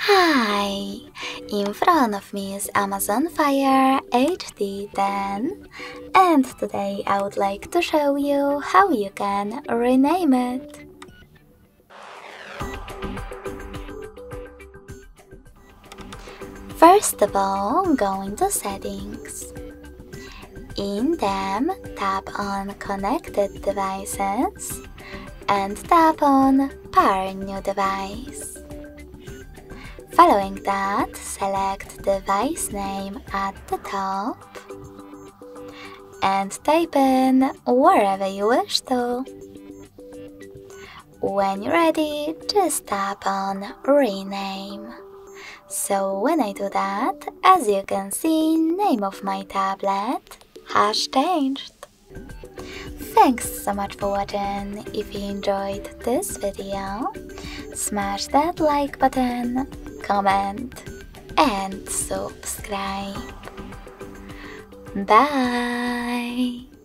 Hi! In front of me is Amazon Fire HD 10 and today I would like to show you how you can rename it. First of all, go into Settings. In them, tap on Connected Devices and tap on Pair New Device. Following that, select device name at the top and type in wherever you wish to. When you're ready, just tap on Rename. So when I do that, as you can see, name of my tablet has changed. Thanks so much for watching. If you enjoyed this video, smash that like button, comment and subscribe. Bye!